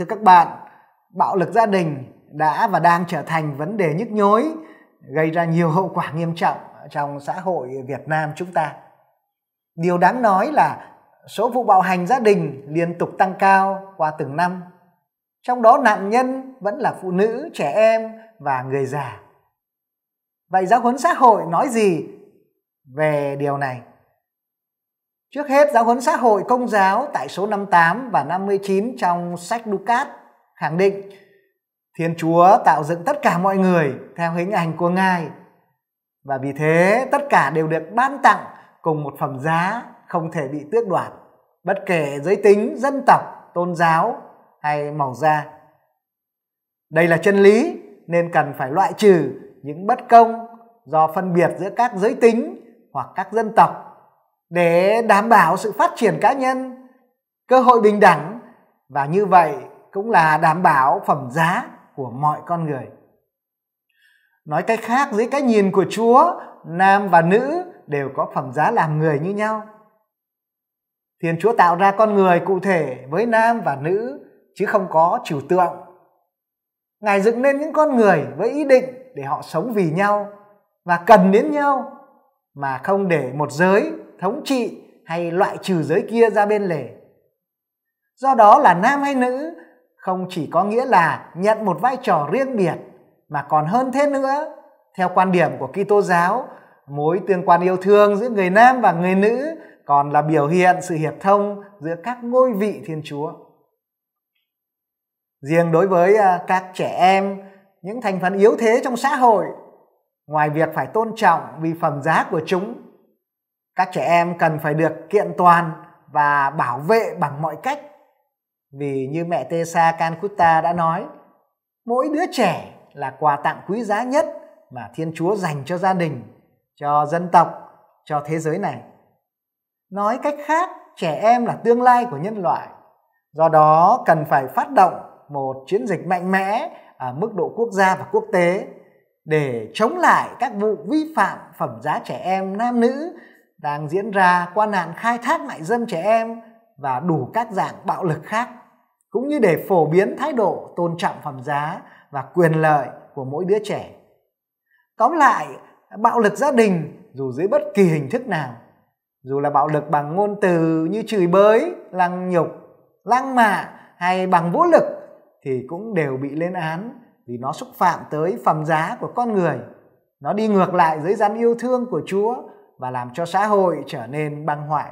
Thưa các bạn, bạo lực gia đình đã và đang trở thành vấn đề nhức nhối, gây ra nhiều hậu quả nghiêm trọng trong xã hội Việt Nam chúng ta. Điều đáng nói là số vụ bạo hành gia đình liên tục tăng cao qua từng năm. Trong đó nạn nhân vẫn là phụ nữ, trẻ em và người già. Vậy giáo huấn xã hội nói gì về điều này? Trước hết, giáo huấn xã hội Công giáo tại số 58 và 59 trong sách DOCAT khẳng định Thiên Chúa tạo dựng tất cả mọi người theo hình ảnh của Ngài, và vì thế tất cả đều được ban tặng cùng một phẩm giá không thể bị tước đoạt, bất kể giới tính, dân tộc, tôn giáo hay màu da. Đây là chân lý nên cần phải loại trừ những bất công do phân biệt giữa các giới tính hoặc các dân tộc để đảm bảo sự phát triển cá nhân, cơ hội bình đẳng, và như vậy cũng là đảm bảo phẩm giá của mọi con người. Nói cách khác, dưới cái nhìn của Chúa, nam và nữ đều có phẩm giá làm người như nhau. Thiên Chúa tạo ra con người cụ thể với nam và nữ chứ không có trừu tượng. Ngài dựng nên những con người với ý định để họ sống vì nhau và cần đến nhau, mà không để một giới thống trị hay loại trừ giới kia ra bên lề. Do đó là nam hay nữ không chỉ có nghĩa là nhận một vai trò riêng biệt, mà còn hơn thế nữa. Theo quan điểm của Kitô giáo, mối tương quan yêu thương giữa người nam và người nữ còn là biểu hiện sự hiệp thông giữa các ngôi vị Thiên Chúa. Riêng đối với các trẻ em, những thành phần yếu thế trong xã hội, ngoài việc phải tôn trọng vì phẩm giá của chúng, các trẻ em cần phải được kiện toàn và bảo vệ bằng mọi cách. Vì như mẹ Teresa Cancuta đã nói, mỗi đứa trẻ là quà tặng quý giá nhất mà Thiên Chúa dành cho gia đình, cho dân tộc, cho thế giới này. Nói cách khác, trẻ em là tương lai của nhân loại. Do đó cần phải phát động một chiến dịch mạnh mẽ ở mức độ quốc gia và quốc tế để chống lại các vụ vi phạm phẩm giá trẻ em nam nữ đang diễn ra qua nạn khai thác mại dâm trẻ em và đủ các dạng bạo lực khác, cũng như để phổ biến thái độ tôn trọng phẩm giá và quyền lợi của mỗi đứa trẻ. Tóm lại, bạo lực gia đình dù dưới bất kỳ hình thức nào, dù là bạo lực bằng ngôn từ như chửi bới, lăng nhục, lăng mạ hay bằng vũ lực, thì cũng đều bị lên án vì nó xúc phạm tới phẩm giá của con người. Nó đi ngược lại với giới răn yêu thương của Chúa và làm cho xã hội trở nên băng hoại.